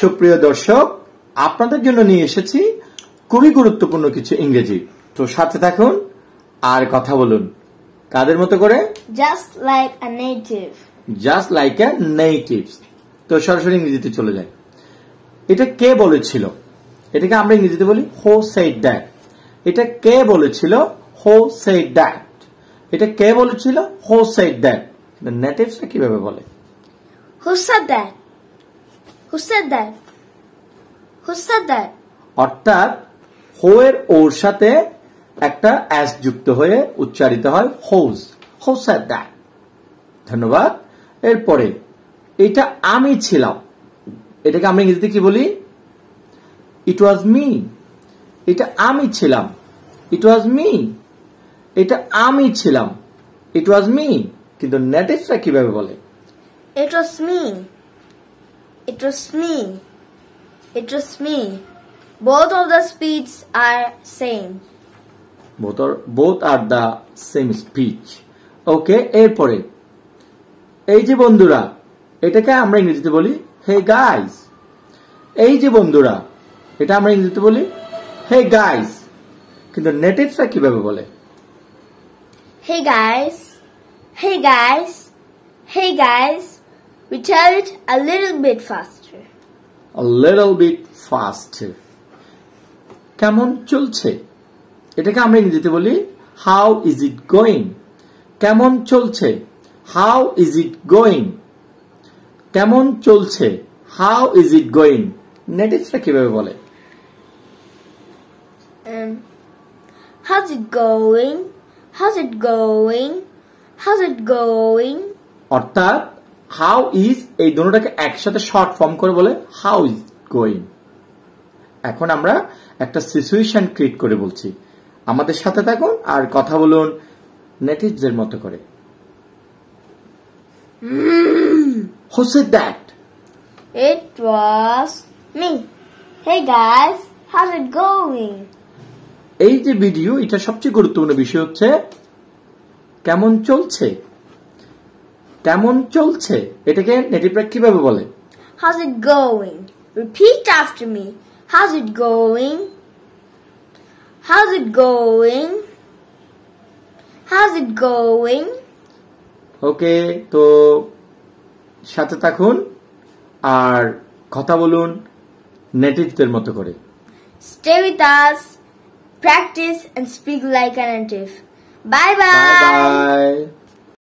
সুপ্রিয় দর্শক, আপনাদের জন্য নিয়ে এসেছি খুবই গুরুত্বপূর্ণ কিছু ইংরেজি। তো সাথে থাকুন আর কথা বলুন কাদের মতো করে, just like a native, just like a native. তো সরাসরি ইংরেজিতে চলে যায়। এটা কে বলেছিল? এটাকে আমরা ইংরেজিতে বলি হো সেড দ্যাট। এটা কে বলেছিল? হো সেড দ্যাট। এটা কে বলেছিল? হো সেড দ্যাট। নেটিভসরা কিভাবে বলে? Who said that, who said that, who said that. অর্থাৎ হো এর ওর সাথে একটা অ্যাস যুক্ত হয়ে উচ্চারিত হয় হোজ, হো সেড দ্যাট। ধন্যবাদ। এরপরে এটা আমি ছিলাম, এটাকে আমরা ইংরেজিতে কি বলি? It was me. এটা আমি ছিলাম, ইট ওয়াজ মি। এটা আমি ছিলাম, ইট ওয়াজ মি। কিন্তু নেটিভসরা কিভাবে বলে? It was me, it was me, it was me. Both of the speech are same. Both are the same speech. Okay, এরপরে এই যে বন্ধুরা, এটাকে আমরা ইংরেজিতে বলি হে গাইজ। এই যে বন্ধুরা, এটা আমরা ইংরেজিতে বলি হে গাইজ। কিন্তু নেটিভসরা কিভাবে বলে? Hey guys, hey guys, hey guys. We tell it a little bit faster, a little bit faster. কেমন চলছে? এটাকে আমরা ইংরেজিতে বলি হাউ ইজ ইট গোয়িং। কেমন চলছে? How is it going. কেমন চলছে? How is it going. নেটিভসরা কিভাবে বলে? How's it going? How's it going? How's it going? অর্থাৎ হাউ ইজ এই দুটোটাকে একসাথে শর্ট ফর্ম করে বলে হাউ ইজ গোয়িং। এখন আমরা একটা সিচুয়েশন ক্রিয়েট করে বলছি। আমাদের সাথে থাকুন আর কথা বলুন নেটিভসদের মতো করে। Who said that? It was me. Hey guys, how's it going? এই যে ভিডিও, এটা সবচেয়ে গুরুত্বপূর্ণ বিষয় হচ্ছে কেমন চলছে। কেমন চলছে এটাকে নেটিভরা কিভাবে বলে? How's it going? Repeat after me. How's it going? How's it going? How's it going? Okay, তো সাথে থাকুন আর কথা বলুন নেটিভদের মতো করে। Stay with us, practice and speak like a native. Bye bye. Bye bye.